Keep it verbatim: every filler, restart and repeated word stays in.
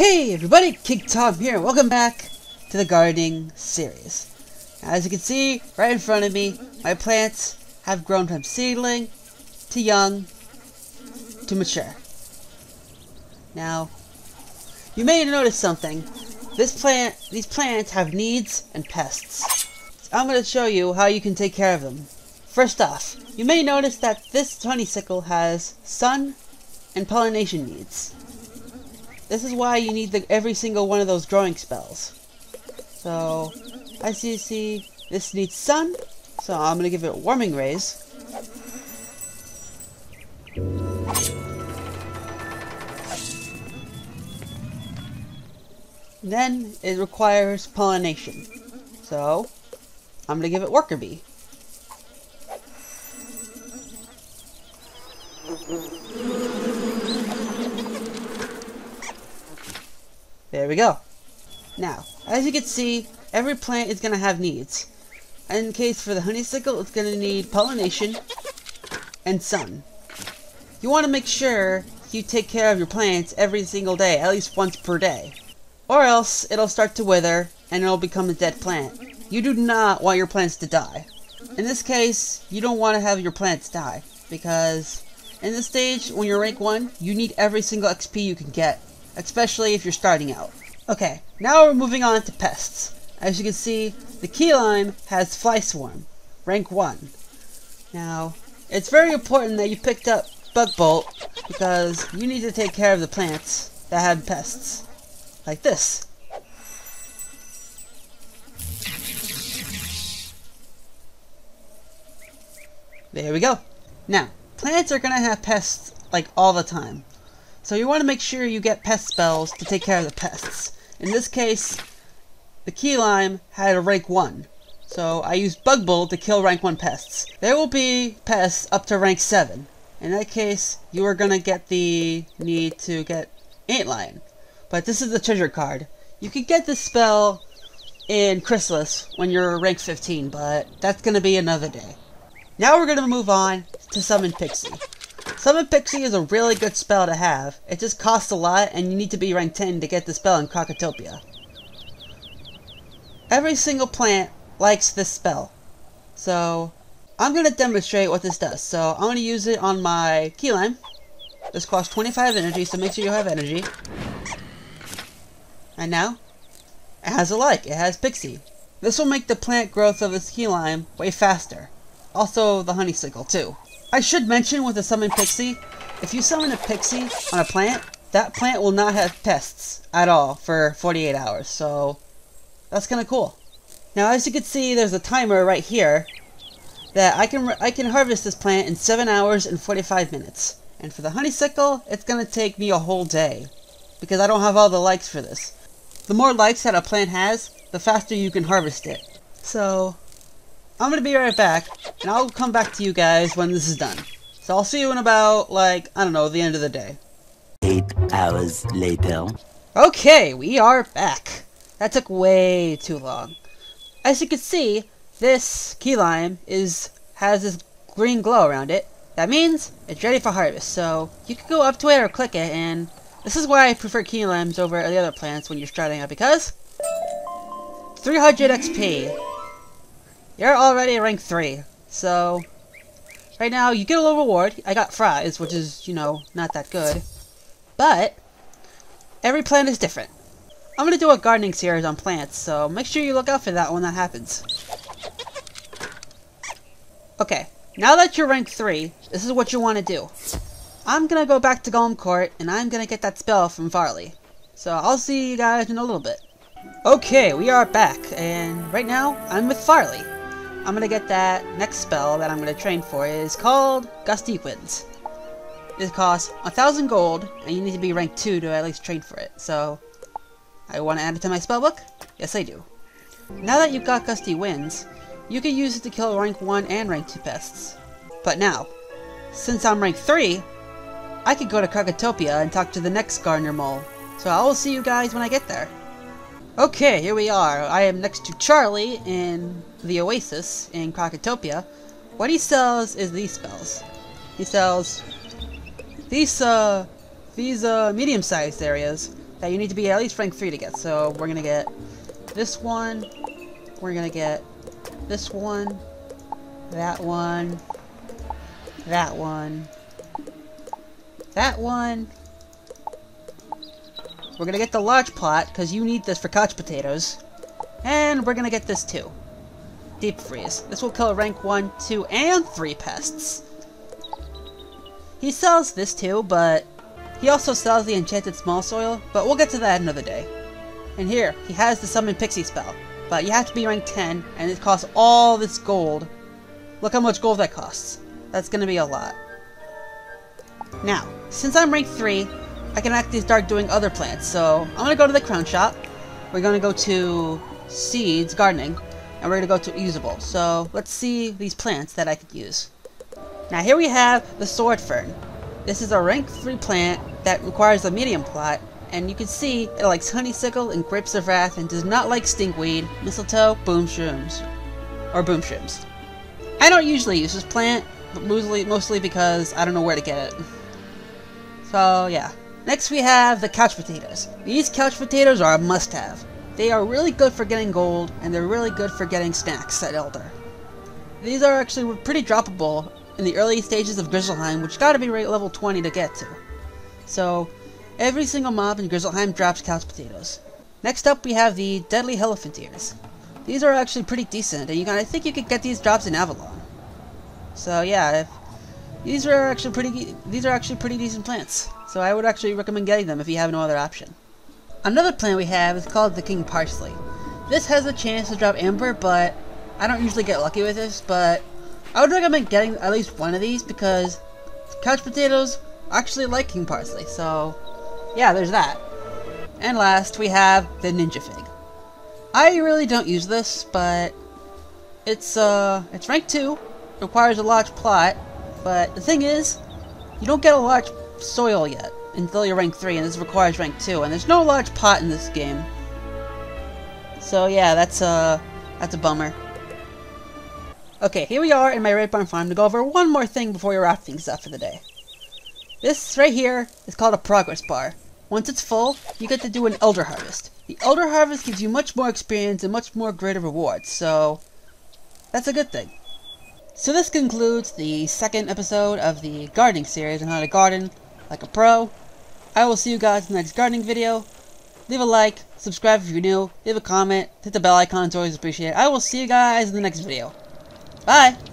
Hey everybody, KingTom here, and welcome back to the gardening series. Now, as you can see, right in front of me, my plants have grown from seedling, to young, to mature. Now, you may have noticed something. This plant, these plants have needs and pests. So I'm going to show you how you can take care of them. First off, you may notice that this honeysuckle has sun and pollination needs. This is why you need the, every single one of those growing spells. So, as you see, this needs sun, so I'm going to give it warming rays. And then it requires pollination, so I'm going to give it worker bee. There we go. Now, as you can see, every plant is going to have needs. In case for the honeysuckle, it's going to need pollination and sun. You want to make sure you take care of your plants every single day, at least once per day. Or else, it'll start to wither, and it'll become a dead plant. You do not want your plants to die. In this case, you don't want to have your plants die, because in this stage, when you're rank one, you need every single X P you can get. Especially if you're starting out. Okay, now we're moving on to pests. As you can see, the Key Lime has Fly Swarm, rank one. Now, it's very important that you picked up Bug Bolt, because you need to take care of the plants that have pests. Like this. There we go. Now, plants are going to have pests like all the time. So you want to make sure you get pest spells to take care of the pests. In this case, the Key Lime had a rank one. So I used Bug Bolt to kill rank one pests. There will be pests up to rank seven. In that case, you are going to get the need to get Antlion. But this is the treasure card. You can get this spell in Chrysalis when you're rank fifteen, but that's going to be another day. Now we're going to move on to Summon Pixie. Summon Pixie is a really good spell to have. It just costs a lot, and you need to be rank ten to get the spell in Krokotopia. Every single plant likes this spell. So, I'm going to demonstrate what this does. So, I'm going to use it on my Key Lime. This costs twenty-five energy, so make sure you have energy. And now, it has a like. It has Pixie. This will make the plant growth of this Key Lime way faster. Also, the honeysuckle, too. I should mention with the Summon Pixie, if you summon a Pixie on a plant, that plant will not have pests at all for forty-eight hours, so that's kinda cool. Now as you can see, there's a timer right here that I can I can harvest this plant in seven hours and forty-five minutes. And for the honeysuckle, it's gonna take me a whole day, because I don't have all the likes for this. The more likes that a plant has, the faster you can harvest it. So I'm going to be right back, and I'll come back to you guys when this is done. So I'll see you in about, like, I don't know, the end of the day. Eight hours later. Okay, we are back. That took way too long. As you can see, this Key Lime is, has this green glow around it. That means it's ready for harvest, so you can go up to it or click it, and this is why I prefer Key Limes over the other plants when you're starting out, because three hundred X P. You're already rank three, so right now you get a little reward. I got fries, which is, you know, not that good, but every plant is different. I'm going to do a gardening series on plants, so make sure you look out for that when that happens. Okay, now that you're rank three, this is what you want to do. I'm going to go back to Golem Court, and I'm going to get that spell from Varley. So I'll see you guys in a little bit. Okay, we are back, and right now I'm with Varley. I'm going to get that next spell that I'm going to train for. It is called Gusty Winds. It costs one thousand gold, and you need to be rank two to at least train for it. So, I want to add it to my spellbook? Yes, I do. Now that you've got Gusty Winds, you can use it to kill rank one and rank two pests. But now, since I'm rank three, I could go to Krokotopia and talk to the next Garner Mole. So I will see you guys when I get there. Okay, here we are. I am next to Charlie in the Oasis in Krokotopia. What he sells is these spells. He sells these, uh, these, uh, medium-sized areas. that you need to be at least rank three to get. So we're gonna get this one, we're gonna get this one, that one, that one, that one. We're gonna get the large pot, because you need this for couch potatoes. And we're gonna get this too. Deep Freeze. This will kill rank one, two, and three pests. He sells this too, but he also sells the Enchanted Small Soil, but we'll get to that another day. And here, he has the Summon Pixie spell, but you have to be rank ten, and it costs all this gold. Look how much gold that costs. That's gonna be a lot. Now, since I'm rank three, I can actually start doing other plants, so I'm gonna go to the Crown Shop. We're gonna go to Seeds, Gardening, and we're gonna go to Usable. So, let's see these plants that I could use. Now here we have the sword fern. This is a rank three plant that requires a medium plot, and you can see it likes honeysuckle and grips of wrath and does not like stinkweed, mistletoe, boom shrooms, or boom shrooms. I don't usually use this plant, but mostly, mostly because I don't know where to get it. So yeah. Next we have the couch potatoes. These couch potatoes are a must-have. They are really good for getting gold, and they're really good for getting snacks at Elder. These are actually pretty droppable in the early stages of Grizzleheim, which gotta be right level twenty to get to. So, every single mob in Grizzleheim drops couch potatoes. Next up we have the deadly elephant ears. These are actually pretty decent, and you can, I think you could get these drops in Avalon. So yeah, if, these are actually pretty these are actually pretty decent plants. So I would actually recommend getting them if you have no other option. Another plant we have is called the King Parsley. This has a chance to drop amber, but I don't usually get lucky with this, but I would recommend getting at least one of these because couch potatoes actually like King Parsley, so yeah, there's that. And last, we have the Ninja Fig. I really don't use this, but it's uh, it's rank two, requires a large plot, but the thing is, you don't get a large soil yet until you're rank three, and this requires rank two, and there's no large pot in this game. So yeah, that's, uh, that's a bummer. Okay, here we are in my rape barn farm to go over one more thing before we wrap things up for the day. This right here is called a progress bar. Once it's full, you get to do an elder harvest. The elder harvest gives you much more experience and much more greater rewards, so that's a good thing. So this concludes the second episode of the gardening series on how to garden like a pro. I will see you guys in the next gardening video. Leave a like, subscribe if you're new, leave a comment, hit the bell icon, it's always appreciated. I will see you guys in the next video. Bye!